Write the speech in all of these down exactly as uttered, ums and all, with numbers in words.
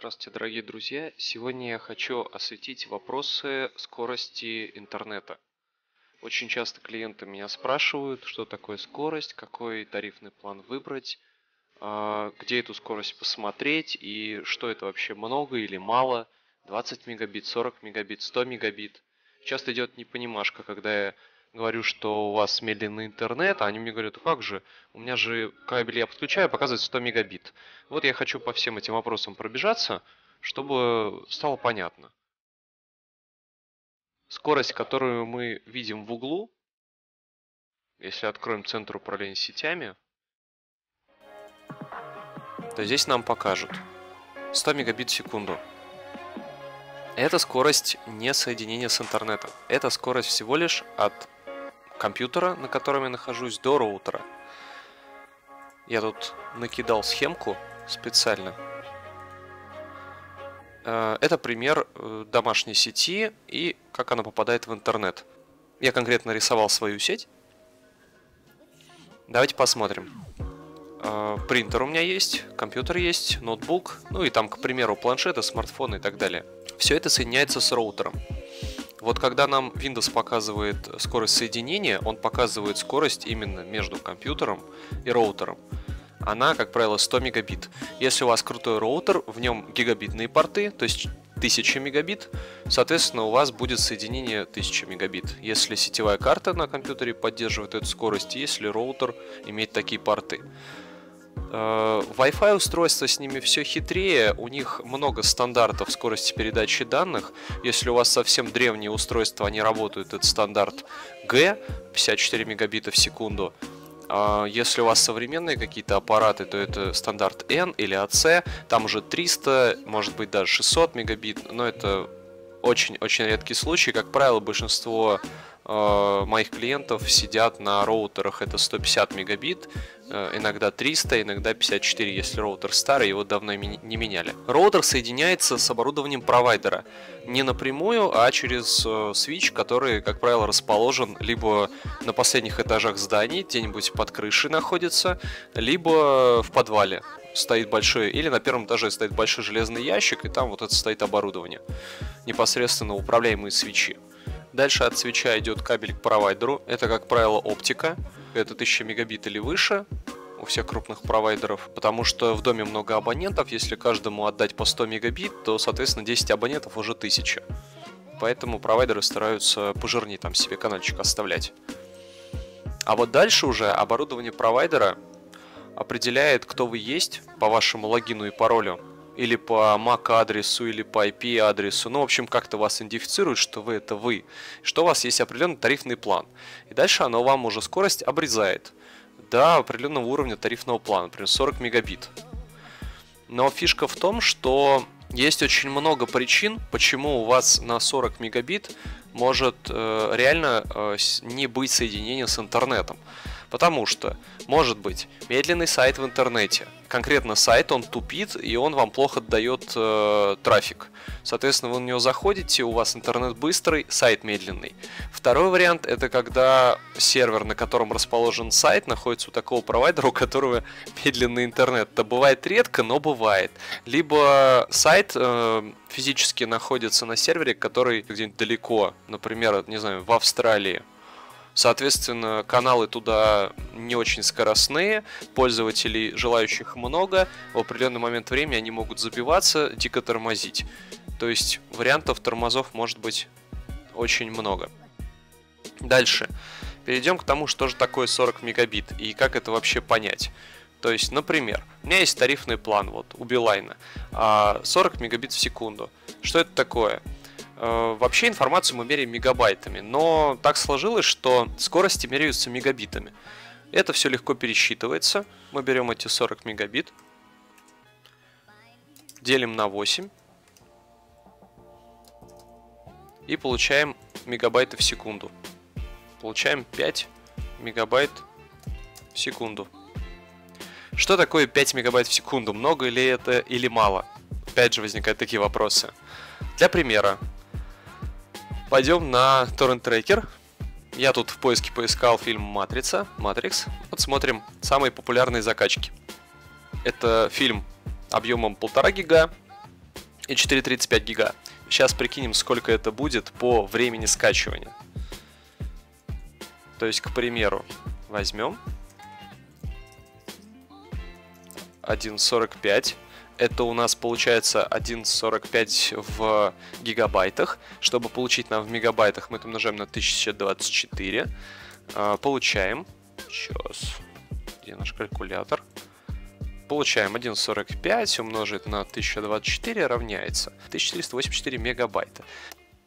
Здравствуйте, дорогие друзья! Сегодня я хочу осветить вопросы скорости интернета. Очень часто клиенты меня спрашивают, что такое скорость, какой тарифный план выбрать, где эту скорость посмотреть и что это вообще, много или мало, двадцать мегабит, сорок мегабит, сто мегабит. Часто идет непонимашка, когда я говорю, что у вас медленный интернет, а они мне говорят, как же, у меня же кабель я подключаю, показывает сто мегабит. Вот я хочу по всем этим вопросам пробежаться, чтобы стало понятно. Скорость, которую мы видим в углу, если откроем центр управления сетями, то здесь нам покажут сто мегабит в секунду. Это скорость не соединения с интернетом. Это скорость всего лишь от компьютера, на котором я нахожусь, до роутера. Я тут накидал схемку специально. Это пример домашней сети и как она попадает в интернет. Я конкретно рисовал свою сеть. Давайте посмотрим. Принтер у меня есть, компьютер есть, ноутбук, ну и там, к примеру, планшеты, смартфоны и так далее. Все это соединяется с роутером. Вот когда нам Windows показывает скорость соединения, он показывает скорость именно между компьютером и роутером. Она, как правило, сто мегабит. Если у вас крутой роутер, в нем гигабитные порты, то есть тысяча мегабит, соответственно, у вас будет соединение тысяча мегабит. Если сетевая карта на компьютере поддерживает эту скорость, если роутер имеет такие порты. Wi-Fi устройства, с ними все хитрее, у них много стандартов скорости передачи данных. Если у вас совсем древние устройства, они работают, этот стандарт G, пятьдесят четыре мегабита в секунду. Если у вас современные какие-то аппараты, то это стандарт N или эй си, там уже триста, может быть даже шестьсот мегабит, но это очень-очень редкий случай. Как правило, большинство э, моих клиентов сидят на роутерах, это сто пятьдесят мегабит, э, иногда триста, иногда пятьдесят четыре, если роутер старый, его давно не меняли. Роутер соединяется с оборудованием провайдера, не напрямую, а через э, свич, который, как правило, расположен либо на последних этажах зданий, где-нибудь под крышей находится, либо в подвале стоит большой, или на первом этаже стоит большой железный ящик, и там вот это стоит оборудование, непосредственно управляемые свечи. Дальше от свеча идет кабель к провайдеру, это, как правило, оптика, это тысяча мегабит или выше у всех крупных провайдеров, потому что в доме много абонентов, если каждому отдать по сто мегабит, то, соответственно, десять абонентов уже тысяча, поэтому провайдеры стараются пожирнее там себе каналчик оставлять. А вот дальше уже оборудование провайдера определяет, кто вы есть по вашему логину и паролю, или по мак-адресу, или по ай пи-адресу. Ну, в общем, как-то вас идентифицирует, что вы это вы, что у вас есть определенный тарифный план. И дальше оно вам уже скорость обрезает до определенного уровня тарифного плана, например, сорок мегабит. Но фишка в том, что есть очень много причин, почему у вас на сорок мегабит может э, реально э, не быть соединения с интернетом. Потому что, может быть, медленный сайт в интернете. Конкретно сайт, он тупит, и он вам плохо дает э, трафик. Соответственно, вы на него заходите, у вас интернет быстрый, сайт медленный. Второй вариант – это когда сервер, на котором расположен сайт, находится у такого провайдера, у которого медленный интернет. Это бывает редко, но бывает. Либо сайт э, физически находится на сервере, который где-нибудь далеко, например, не знаю, в Австралии. Соответственно, каналы туда не очень скоростные, пользователей желающих много, в определенный момент времени они могут забиваться, дико тормозить. То есть вариантов тормозов может быть очень много. Дальше. Перейдем к тому, что же такое сорок мегабит и как это вообще понять. То есть, например, у меня есть тарифный план вот у Билайна, сорок мегабит в секунду. Что это такое? Вообще информацию мы меряем мегабайтами, но так сложилось, что скорости меряются мегабитами. Это все легко пересчитывается. Мы берем эти сорок мегабит, делим на восемь и получаем мегабайты в секунду. Получаем пять мегабайт в секунду. Что такое пять мегабайт в секунду? Много ли это или мало? Опять же возникают такие вопросы. Для примера. Пойдем на Torrent Tracker. Я тут в поиске поискал фильм «Матрица», «Матрикс». Вот смотрим самые популярные закачки. Это фильм объемом полтора гига, и четыре тридцать пять гига. Сейчас прикинем, сколько это будет по времени скачивания. То есть, к примеру, возьмем один сорок пять. Это у нас получается один сорок пять в гигабайтах. Чтобы получить нам в мегабайтах, мы это умножаем на тысячу двадцать четыре. Получаем... Сейчас. Где наш калькулятор? Получаем один сорок пять умножить на тысячу двадцать четыре равняется тысяча триста восемьдесят четыре мегабайта.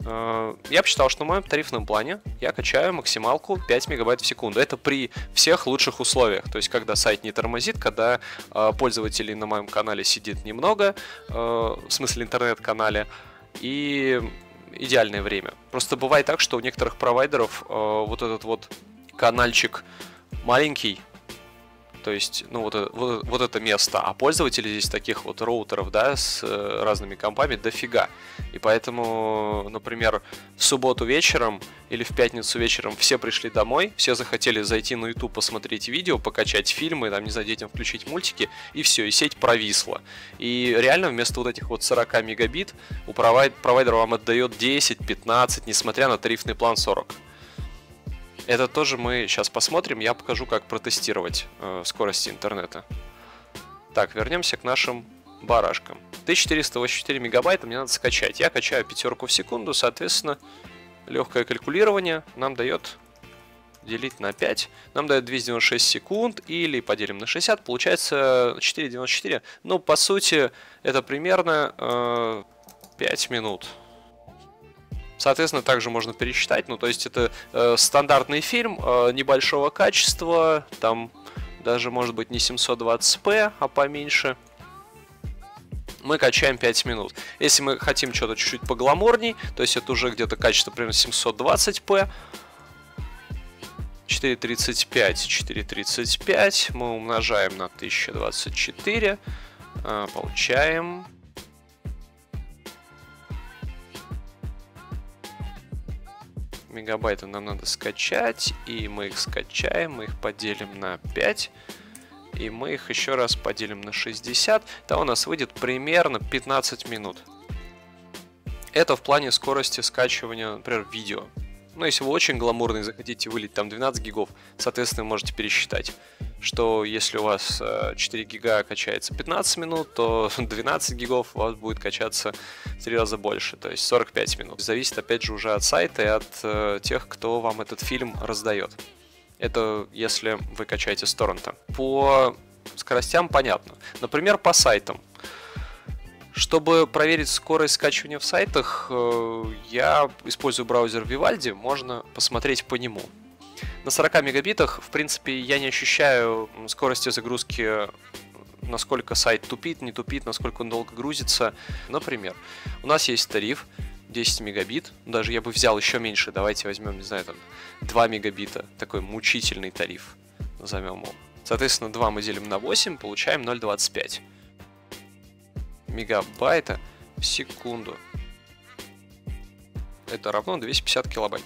Я посчитал, что в моем тарифном плане я качаю максималку пять мегабайт в секунду. Это при всех лучших условиях. То есть, когда сайт не тормозит, когда э, пользователей на моем канале сидит немного, э, в смысле интернет-канале, и идеальное время. Просто бывает так, что у некоторых провайдеров э, вот этот вот канальчик маленький, то есть, ну, вот, вот, вот это место. А пользователей здесь таких вот роутеров, да, с э, разными компами дофига. И поэтому, например, в субботу вечером или в пятницу вечером все пришли домой, все захотели зайти на YouTube, посмотреть видео, покачать фильмы, там, не знаю, детям включить мультики, и все, и сеть провисла. И реально вместо вот этих вот сорок мегабит у провайд- провайдер вам отдает десять-пятнадцать, несмотря на тарифный план сорок. Это тоже мы сейчас посмотрим, я покажу, как протестировать э, скорости интернета. Так, вернемся к нашим барашкам. тысяча четыреста восемьдесят четыре мегабайта мне надо скачать. Я качаю пятерку в секунду, соответственно, легкое калькулирование нам дает делить на пять. Нам дает двести девяносто шесть секунд, или поделим на шестьдесят, получается четыре девяносто четыре. Ну, по сути, это примерно э, пять минут. Соответственно, также можно пересчитать, ну, то есть это э, стандартный фильм э, небольшого качества, там даже, может быть, не семьсот двадцать пэ, а поменьше. Мы качаем пять минут. Если мы хотим что-то чуть-чуть погламурней, то есть это уже где-то качество примерно семьсот двадцать пэ, четыре тридцать пять, четыре тридцать пять мы умножаем на тысячу двадцать четыре, э, получаем... Мегабайты нам надо скачать, и мы их скачаем, мы их поделим на пять, и мы их еще раз поделим на шестьдесят, то у нас выйдет примерно пятнадцать минут. Это в плане скорости скачивания, например, видео. Но если вы очень гламурный, захотите вылить там двенадцать гигов, соответственно, можете пересчитать, что если у вас четыре гига качается пятнадцать минут, то двенадцать гигов у вас будет качаться в три раза больше, то есть сорок пять минут. Зависит, опять же, уже от сайта и от э, тех, кто вам этот фильм раздает. Это если вы качаете с торрента. По скоростям понятно. Например, по сайтам. Чтобы проверить скорость скачивания в сайтах, я использую браузер Vivaldi, можно посмотреть по нему. На сорока мегабитах, в принципе, я не ощущаю скорости загрузки, насколько сайт тупит, не тупит, насколько он долго грузится. Например, у нас есть тариф десять мегабит, даже я бы взял еще меньше, давайте возьмем, не знаю, там два мегабита, такой мучительный тариф, назовем его. Соответственно, два мы делим на восемь, получаем ноль двадцать пять. Мегабайта в секунду. Это равно двести пятьдесят килобайт.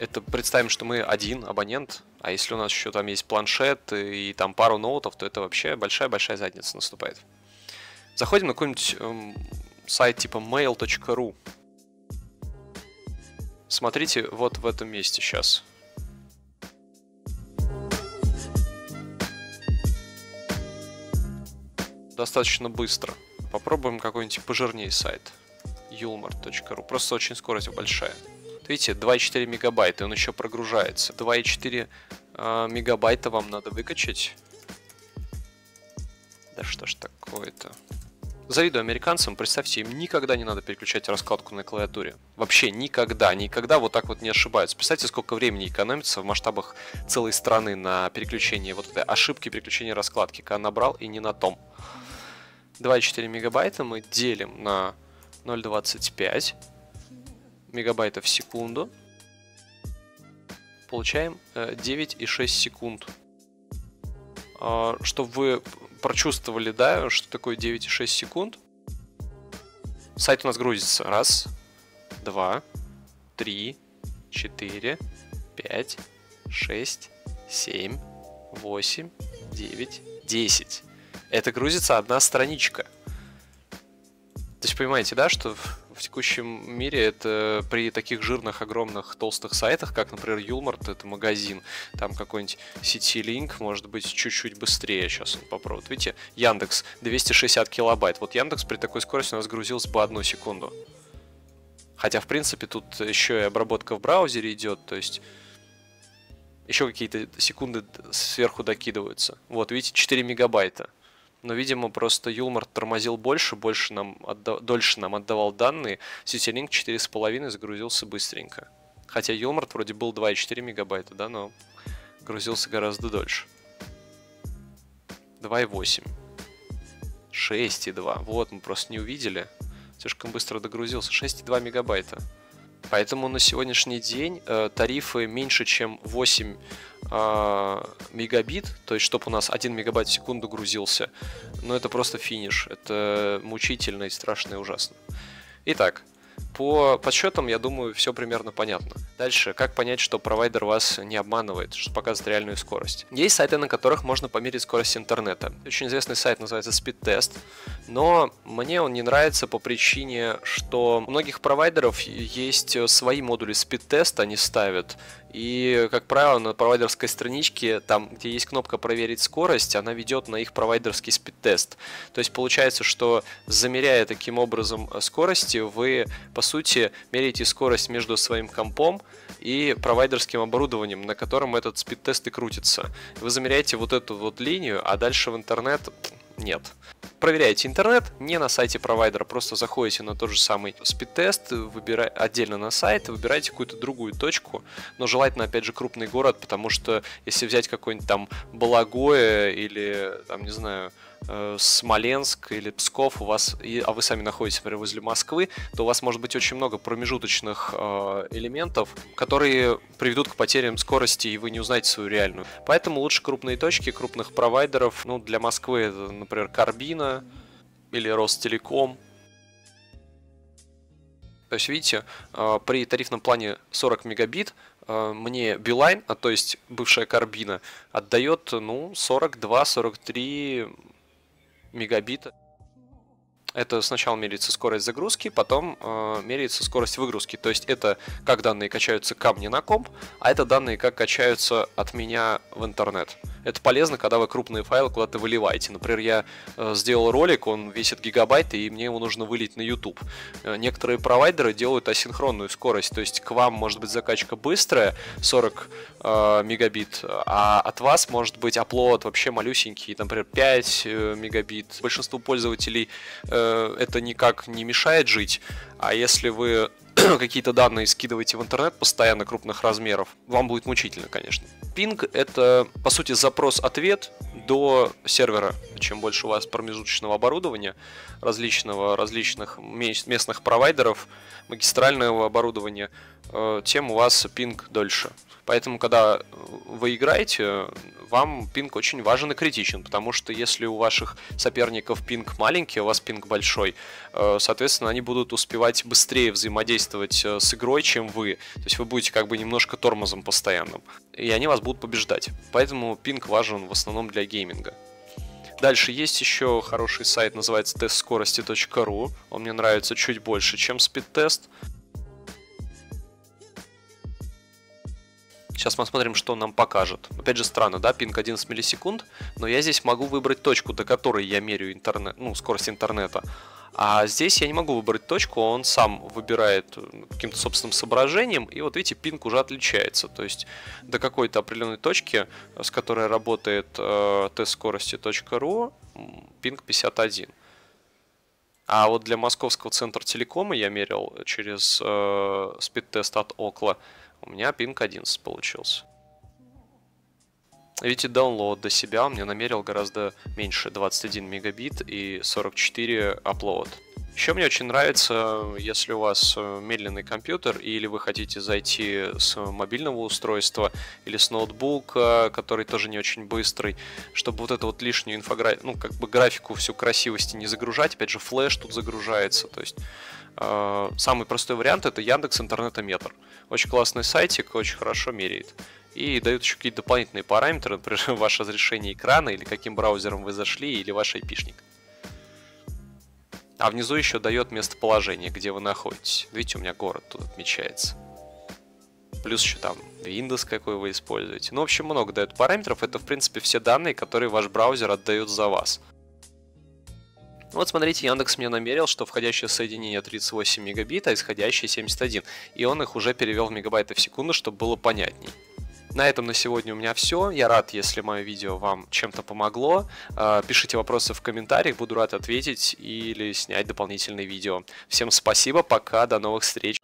Это представим, что мы один абонент, а если у нас еще там есть планшет и там пару ноутов, то это вообще большая-большая задница наступает. Заходим на какой-нибудь эм, сайт типа mail точка ру. Смотрите вот в этом месте сейчас. Достаточно быстро. Попробуем какой-нибудь пожирнее сайт. Yulmart точка ру. Просто очень скорость большая. Видите, два и четыре мегабайта, он еще прогружается. два и четыре э, мегабайта вам надо выкачать. Да что ж такое-то. Завидую американцам, представьте, им никогда не надо переключать раскладку на клавиатуре. Вообще никогда, никогда вот так вот не ошибаются. Представьте, сколько времени экономится в масштабах целой страны на переключение вот этой ошибки переключения раскладки, когда набрал и не на том. два и четыре мегабайта мы делим на ноль двадцать пять мегабайта в секунду. Получаем девять и шесть секунд. Чтобы вы прочувствовали, да, что такое девять и шесть секунд. Сайт у нас грузится. Раз, два, три, четыре, пять, шесть, семь, восемь, девять, десять. Это грузится одна страничка. То есть есть понимаете, да, что в текущем мире это при таких жирных, огромных, толстых сайтах, как, например, Yulmart, это магазин, там какой-нибудь си ти-Link, может быть, чуть-чуть быстрее сейчас он попробует. Видите, Яндекс двести шестьдесят килобайт. Вот Яндекс при такой скорости у нас грузился бы одну секунду. Хотя, в принципе, тут еще и обработка в браузере идет, то есть еще какие-то секунды сверху докидываются. Вот, видите, четыре мегабайта. Но, видимо, просто Yulmart тормозил больше, больше нам отда... дольше нам отдавал данные. си ти-Link четыре с половиной загрузился быстренько. Хотя Yulmart вроде был два и четыре мегабайта, да, но грузился гораздо дольше. два и восемь. шесть и два. Вот, мы просто не увидели. Слишком быстро догрузился. шесть и два мегабайта. Поэтому на сегодняшний день э, тарифы меньше, чем восемь мегабит, то есть чтобы у нас один мегабайт в секунду грузился, но это просто финиш, это мучительно и страшно и ужасно. Итак, по подсчетам, я думаю, все примерно понятно. Дальше, как понять, что провайдер вас не обманывает, что показывает реальную скорость? Есть сайты, на которых можно померить скорость интернета. Очень известный сайт называется Speedtest, но мне он не нравится по причине, что у многих провайдеров есть свои модули Speedtest, они ставят, и, как правило, на провайдерской страничке, там, где есть кнопка «Проверить скорость», она ведет на их провайдерский Speedtest. То есть получается, что замеряя таким образом скорости, вы, по сути, меряете скорость между своим компом и провайдерским оборудованием, на котором этот спид-тест и крутится. Вы замеряете вот эту вот линию, а дальше в интернет нет. Проверяете интернет не на сайте провайдера, просто заходите на тот же самый спид-тест, выбираете отдельно на сайт, выбираете какую-то другую точку, но желательно, опять же, крупный город, потому что если взять какой-нибудь там Балагое или, там, не знаю, Смоленск или Псков, у вас, а вы сами находитесь, например, возле Москвы, то у вас может быть очень много промежуточных элементов, которые приведут к потерям скорости, и вы не узнаете свою реальную. Поэтому лучше крупные точки, крупных провайдеров. Ну, для Москвы это, например, Karbina или Rostelecom. То есть, видите, при тарифном плане сорок мегабит мне Билайн, а то есть бывшая Karbina, отдает, ну, сорок два — сорок три мегабита. Это сначала меряется скорость загрузки, потом э, меряется скорость выгрузки. То есть это как данные качаются ко мне на комп, а это данные как качаются от меня в интернет. Это полезно, когда вы крупные файлы куда-то выливаете. Например, я э, сделал ролик, он весит гигабайт, и мне его нужно вылить на YouTube. Э, некоторые провайдеры делают асинхронную скорость. То есть к вам может быть закачка быстрая, сорок мегабит, а от вас может быть аплод вообще малюсенький, там, например, пять мегабит. Большинству пользователей э, это никак не мешает жить, а если вы какие-то данные скидываете в интернет постоянно крупных размеров, вам будет мучительно, конечно. Пинг — это, по сути, запрос-ответ до сервера. Чем больше у вас промежуточного оборудования, различного, различных местных провайдеров, магистрального оборудования, тем у вас пинг дольше. Поэтому, когда вы играете, вам пинг очень важен и критичен, потому что если у ваших соперников пинг маленький, а у вас пинг большой, соответственно, они будут успевать быстрее взаимодействовать с игрой, чем вы. То есть вы будете как бы немножко тормозом постоянным, и они вас будут побеждать. Поэтому пинг важен в основном для гейминга. Дальше есть еще хороший сайт, называется тест скорости точка ру. Он мне нравится чуть больше, чем спид-тест. Сейчас мы посмотрим, что он нам покажет. Опять же странно, да, пинг одиннадцать миллисекунд, но я здесь могу выбрать точку, до которой я меряю интернет, ну, скорость интернета. А здесь я не могу выбрать точку, он сам выбирает каким-то собственным соображением, и вот видите, пинг уже отличается. То есть до какой-то определенной точки, с которой работает э, тест скорости точка ру, пинг пятьдесят один. А вот для московского центра телекома я мерил через э, спид-тест от Окла. У меня пинг одиннадцать получился. Видите, download до себя он мне намерил гораздо меньше, двадцать один мегабит и сорок четыре upload. Еще мне очень нравится, если у вас медленный компьютер, или вы хотите зайти с мобильного устройства, или с ноутбука, который тоже не очень быстрый, чтобы вот эту вот лишнюю инфографику, ну, как бы графику всю красивости не загружать. Опять же, флеш тут загружается. То есть э, самый простой вариант — это Яндекс Интернетометр. Очень классный сайтик, очень хорошо меряет. И дают еще какие-то дополнительные параметры, например, ваше разрешение экрана, или каким браузером вы зашли, или ваш айпишник. А внизу еще дает местоположение, где вы находитесь. Видите, у меня город тут отмечается. Плюс еще там Windows, какой вы используете. Ну, в общем, много дает параметров. Это, в принципе, все данные, которые ваш браузер отдает за вас. Вот, смотрите, Яндекс мне намерил, что входящее соединение тридцать восемь мегабит, а исходящее семьдесят один. И он их уже перевел в мегабайты в секунду, чтобы было понятней. На этом на сегодня у меня все. Я рад, если мое видео вам чем-то помогло. Пишите вопросы в комментариях, буду рад ответить или снять дополнительные видео. Всем спасибо, пока, до новых встреч.